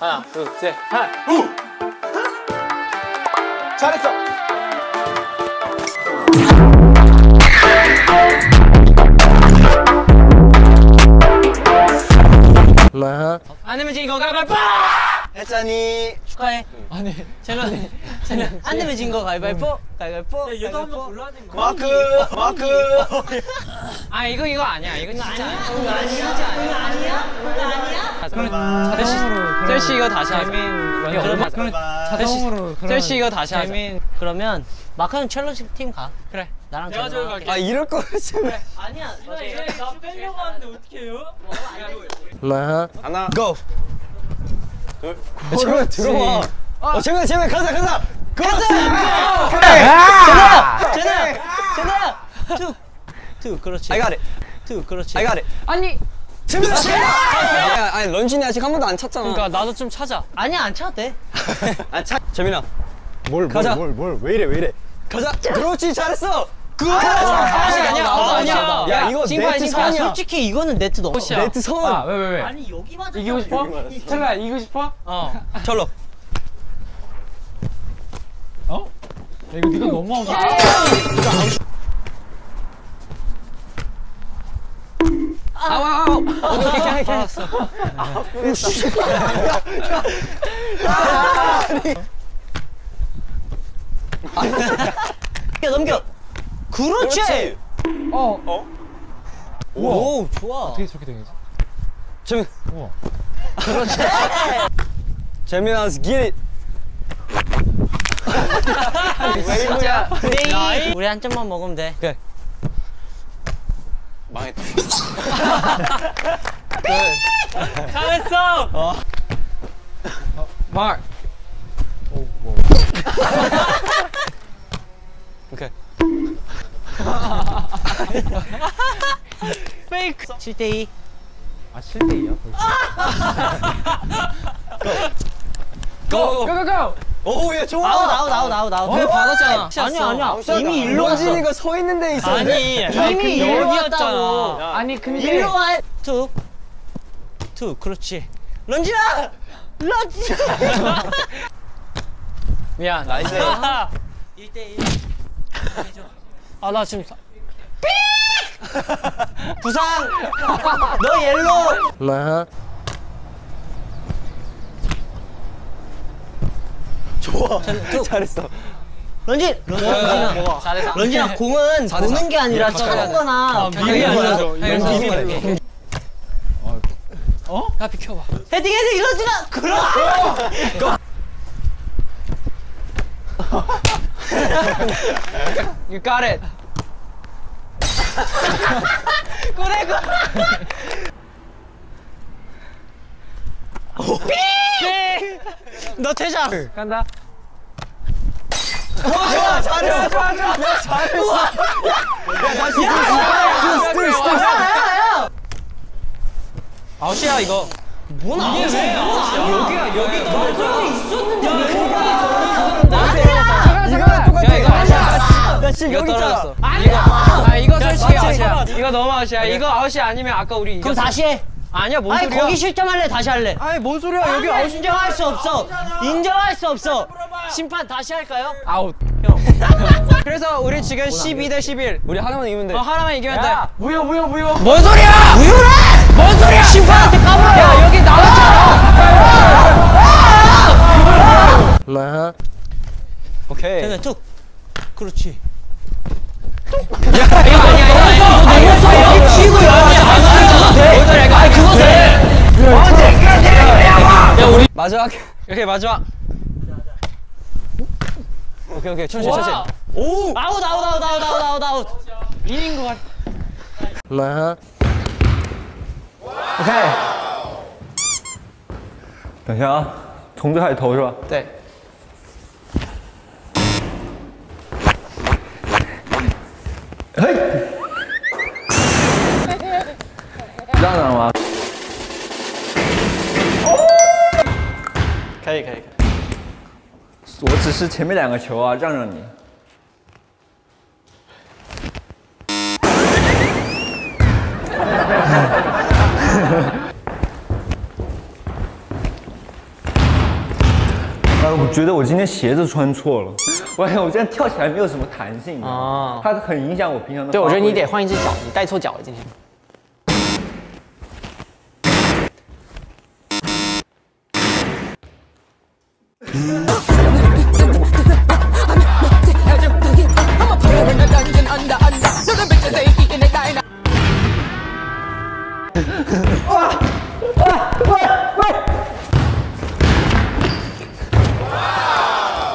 하나, 둘, 셋, 하나, 우! 잘했어! 마. 아니면 진 거 가위바위보! 해찬이 축하해. 아니, 쟤는 안 되면 진 거 가위바위보. 가위바위보. 얘도 한번 불러야 되는 거. 마크! 마크! 아, 이거 아니야. 이거 진짜 아니야. 이거 아니야. 이거 아니야. 그러면 셀씨 이거 다시 하자. 그러면 셀씨 이거 다시 하자. 그러면 마크는 챌린지 팀 가. 그래. 나랑 내가 저기 갈게. 아, 이럴 거였으면. 그래. 아니야. 나 빼려고 하는데 어떻게 해요? 하나, 고! 제발 들어와. 제발 가자. 가자. 제발. 투 그렇지. I got it. 투 그렇지. I got it. 아니. 아니 런쥔이 아직 한 번도 안 찾잖아. 그러니까 나도 좀 찾아. 아니 안 찾아도 돼. 안 찾. 재민아. 뭘 왜 이래. 가자. 그렇지 잘했어. 그 아니야. 야 이거 네트 선이야. 솔직히 이거는 네트 넘어. 네트 선. 아 왜. 아니 여기 맞아. 이기고 싶어? 철라 이기고 싶어? 어. 철로. 어? 야 이거 네가 너무 아웃. 아우. 어떻게 알았어. 넘겨. 그렇지! 어? 우와. 오, 좋아. 어떻게 저렇게 되겠지? 재민. 우와. 그렇지. 재민아, let's get it. 진짜. 우리 한 점만 먹으면 돼. 그래. 망했다. 그래. 잘했어! Mark. 오, 뭐. 오케이. 페이크! 7대2. 아 7대2야? 고! 오, 얘 좋아! 아웃. 왜 받았잖아. 아니야. 이미 일로 왔어. 런쥔이가 서 있는 데 있어. 아니, 이미 일로 왔다고. 아니, 근데 일로 와! 투, 그렇지. 런쥔아! 미안. 나이스. 1대1. 아, 나 지금 삐익! 부상! 너 옐로우! 마 좋아! 잘했어. 런쥔아! 런쥔아, 공은 보는 게 아니라 쳐는 거나 미리 알려줘. 어? 나 비켜봐. 헤딩! 런쥔아! 그럼! You got it. 꼬레고. 삐! 너 퇴장. 간다. 와, 잘했어. 야, 잘했어. 야, 다시. 아웃이야 이거. 뭔 아웃이야? 여기가 너무 있었는데. 나 지금 여기 떨어졌어. 아니야! 이거 솔직히 아웃이야. 이거 너무 아웃이야. 이거 아웃이 아니면 아까 우리 그럼 다시 해. 아니야, 뭔 소리야. 아니, 거기 실점할래, 다시 할래. 아니, 뭔 소리야. 여기 아웃. 인정할 수 없어. 인정할 수 없어. 심판 다시 할까요? 아웃. 형. 그래서 우리 지금 12대 11. 우리 하나만 이기면 돼. 하나만 이기면 돼. 무효. 뭔 소리야! 무효래! 뭔 소리야! 심판한테 까불어. 야, 여기 나왔잖아. 마. 오케이. 그냥 툭. 그렇지. 아니야. 튀고 안 그거 돼. 언제까지 내려와. 야, 우리 마지막. 오케이, 마지막. 오케이. 천천히. 오! 아웃. 이긴 거 같아. 마. 오케이. 等一下啊，从这开始投是吧？ 对。 헤이! 이상하나? 可以我只是前面两个球啊让你我觉得我今天鞋子穿错了，我这样跳起来没有什么弹性啊，它很影响我平常的。对，我觉得你得换一只脚，你带错脚了今天。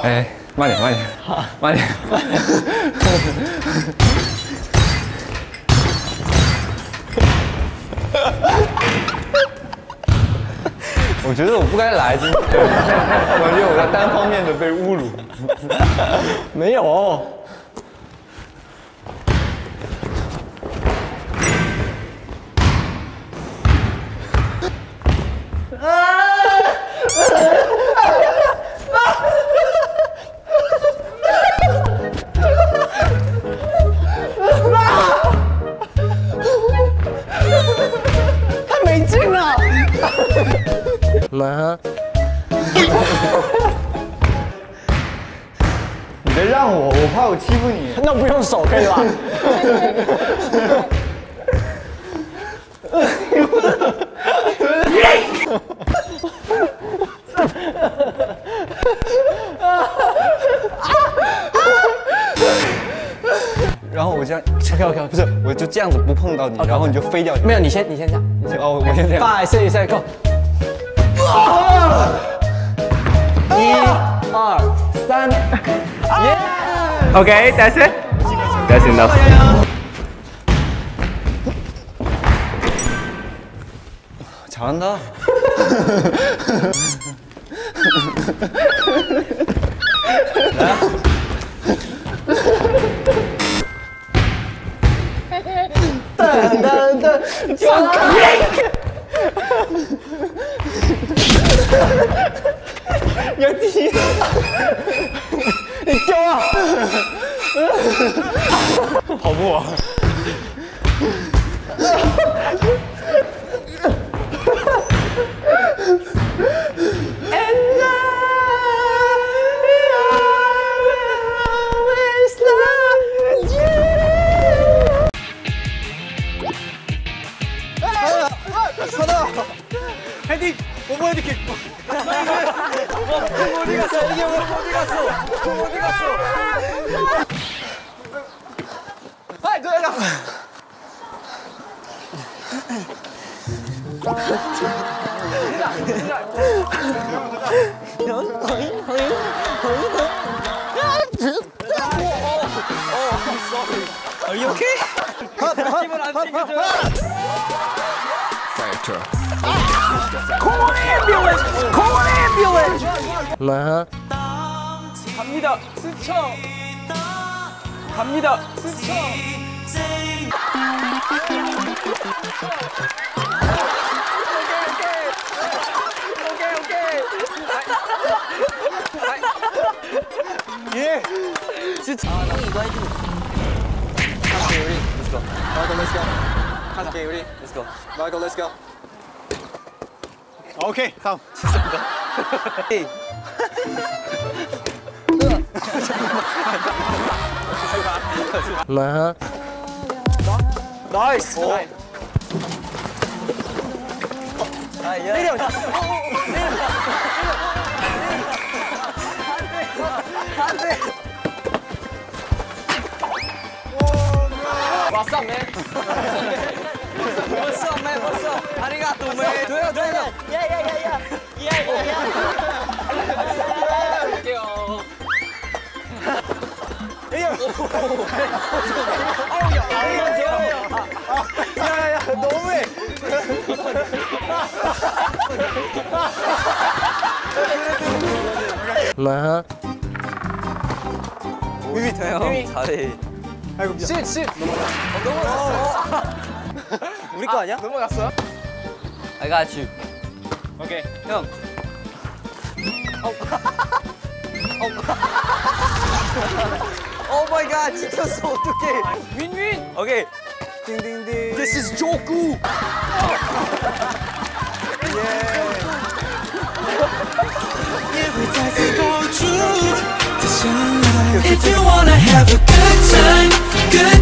哎，慢点，慢点，好，慢点。我觉得我不该来，今天，我觉得我在单方面的被侮辱。没有。 妈！你别让我，我怕我欺负你。那不用手可以吧？然后我这样 ，OK， 不是，我就这样子不碰到你，然后你就飞掉。没有，你先这样。哦，我先这样。5、4、3，Go。 1、2、3， OK， that's it， that's enough。잘한다。 要踢！你丢啊！跑步啊！Are you okay? Call an ambulance! Call an ambulance! 마. 갑니다. 스쳐. 갑니다. 스쳐. 오케이. 스쳐. 아, 이거 해줘. Okay, 우리, let's go. Marco, let's go. Okay, 우리, let's go. Marco, let's go. 오케이, 다음. 좋습니다. 마. 나이스. 내려. 안돼. What's up, man? What's up, man? What's up? Arigato, man. Do it. Yeah. Yo. 쉿! 넘어갔어. 우리 거 아니야? 넘어갔어? I got you. 오케이. 형. Oh my god, 지켰어. 어떡해. 윈윈! 오케이. 딩딩딩. This is 조구! 예. If you wanna have a good time, good